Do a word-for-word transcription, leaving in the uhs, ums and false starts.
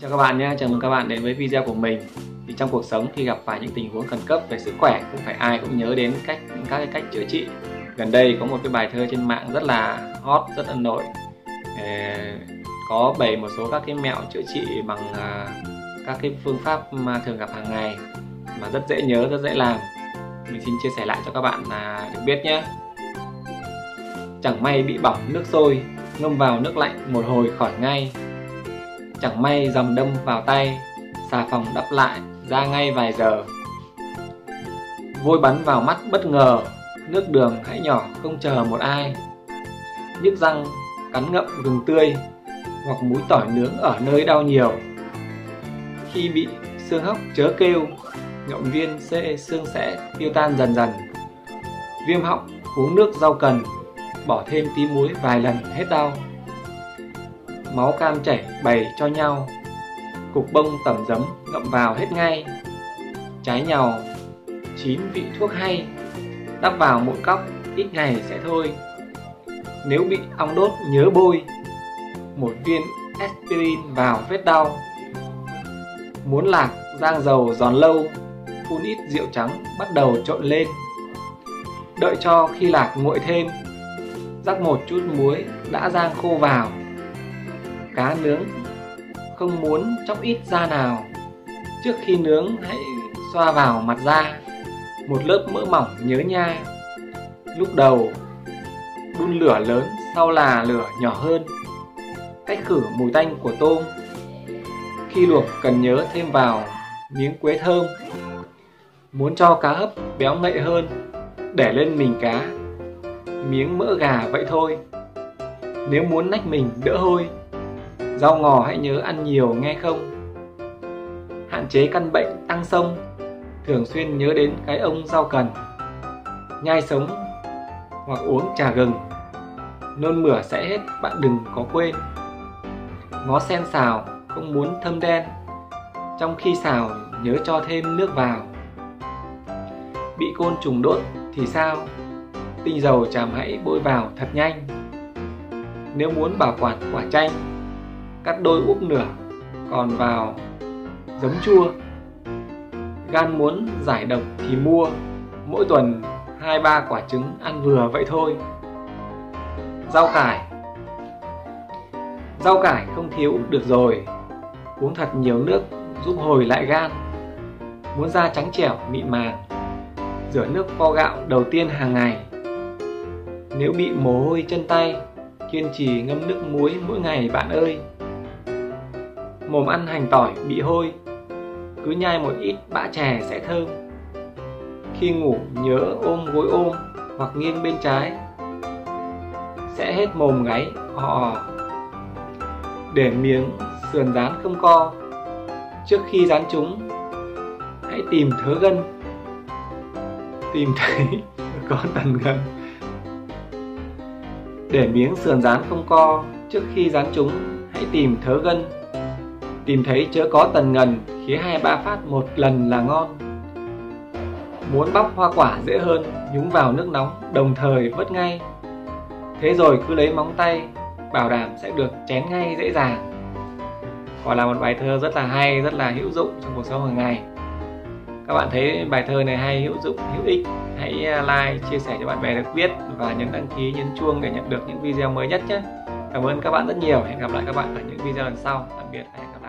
Chào các bạn nhé, chào mừng các bạn đến với video của mình. Thì trong cuộc sống khi gặp phải những tình huống khẩn cấp về sức khỏe cũng phải ai cũng nhớ đến cách những các cái cách chữa trị. Gần đây có một cái bài thơ trên mạng rất là hot, rất ấn nổi, có bày một số các cái mẹo chữa trị bằng các cái phương pháp mà thường gặp hàng ngày mà rất dễ nhớ, rất dễ làm. Mình xin chia sẻ lại cho các bạn là được biết nhé. Chẳng may bị bỏng nước sôi, ngâm vào nước lạnh một hồi khỏi ngay. Chẳng may dầm đâm vào tay, xà phòng đắp lại, ra ngay vài giờ. Vôi bắn vào mắt bất ngờ, nước đường hãy nhỏ không chờ một ai. Nhức răng, cắn ngậm gừng tươi, hoặc múi tỏi nướng ở nơi đau nhiều. Khi bị xương hóc chớ kêu, nhộn viên xê xương sẽ tiêu tan dần dần. Viêm họng uống nước rau cần, bỏ thêm tí muối vài lần hết đau. Máu cam chảy bày cho nhau, cục bông tẩm giấm ngậm vào hết ngay. Trái nhàu chín vị thuốc hay, đắp vào mỗi cốc ít ngày sẽ thôi. Nếu bị ong đốt nhớ bôi một viên aspirin vào vết đau. Muốn lạc rang dầu giòn lâu, phun ít rượu trắng bắt đầu trộn lên. Đợi cho khi lạc nguội thêm, rắc một chút muối đã rang khô vào. Cá nướng không muốn chóc ít da nào, trước khi nướng hãy xoa vào mặt da một lớp mỡ mỏng nhớ nha. Lúc đầu đun lửa lớn, sau là lửa nhỏ hơn. Cách khử mùi tanh của tôm, khi luộc cần nhớ thêm vào miếng quế thơm. Muốn cho cá hấp béo ngậy hơn, để lên mình cá miếng mỡ gà vậy thôi. Nếu muốn nách mình đỡ hôi, rau ngò hãy nhớ ăn nhiều nghe không. Hạn chế căn bệnh tăng xông, thường xuyên nhớ đến cái ông rau cần. Nhai sống hoặc uống trà gừng, nôn mửa sẽ hết, bạn đừng có quên. Ngó sen xào không muốn thâm đen, trong khi xào nhớ cho thêm nước vào. Bị côn trùng đốt thì sao, tinh dầu chàm hãy bôi vào thật nhanh. Nếu muốn bảo quản quả chanh, cắt đôi úp nửa, còn vào giấm chua. Gan muốn giải độc thì mua, mỗi tuần hai ba quả trứng ăn vừa vậy thôi. Rau cải Rau cải không thiếu được rồi, uống thật nhiều nước giúp hồi lại gan. Muốn da trắng trẻo mịn màng, rửa nước vo gạo đầu tiên hàng ngày. Nếu bị mồ hôi chân tay, kiên trì ngâm nước muối mỗi ngày bạn ơi. Mồm ăn hành tỏi bị hôi, cứ nhai một ít bã chè sẽ thơm. Khi ngủ nhớ ôm gối ôm hoặc nghiêng bên trái, sẽ hết mồm gáy họ. Để miếng sườn rán không co, trước khi rán chúng hãy tìm thớ gân. Tìm thấy có tần gân. Để miếng sườn rán không co, trước khi rán chúng hãy tìm thớ gân. Tìm thấy chớ có tần ngần, khía hai ba phát một lần là ngon. Muốn bóc hoa quả dễ hơn, nhúng vào nước nóng, đồng thời vớt ngay. Thế rồi cứ lấy móng tay, bảo đảm sẽ được chén ngay dễ dàng. Quả là một bài thơ rất là hay, rất là hữu dụng trong cuộc sống hàng ngày. Các bạn thấy bài thơ này hay, hữu dụng, hữu ích, hãy like, chia sẻ cho bạn bè được biết và nhấn đăng ký, nhấn chuông để nhận được những video mới nhất nhé. Cảm ơn các bạn rất nhiều, hẹn gặp lại các bạn ở những video lần sau. Tạm biệt, hẹn gặp lại.